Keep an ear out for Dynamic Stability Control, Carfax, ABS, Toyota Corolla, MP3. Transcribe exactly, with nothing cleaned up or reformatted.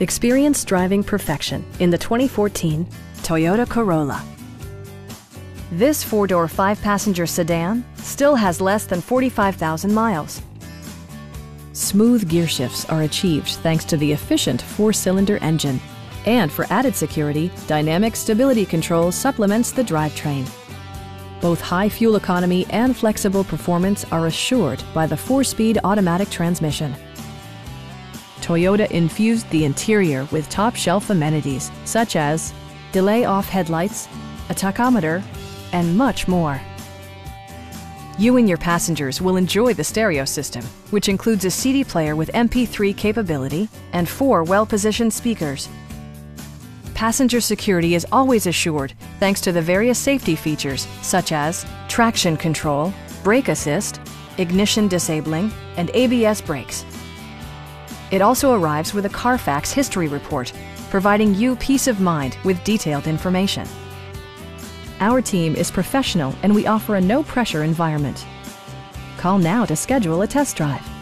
Experience driving perfection in the twenty fourteen Toyota Corolla. This four-door, five-passenger sedan still has less than forty-five thousand miles. Smooth gear shifts are achieved thanks to the efficient four-cylinder engine. And for added security, Dynamic Stability Control supplements the drivetrain. Both high fuel economy and flexible performance are assured by the four-speed automatic transmission. Toyota infused the interior with top-shelf amenities such as delay-off headlights, a tachometer, and much more. You and your passengers will enjoy the stereo system, which includes a C D player with M P three capability and four well-positioned speakers. Passenger security is always assured thanks to the various safety features such as traction control, brake assist, ignition disabling, and A B S brakes. It also arrives with a Carfax history report, providing you peace of mind with detailed information. Our team is professional and we offer a no-pressure environment. Call now to schedule a test drive.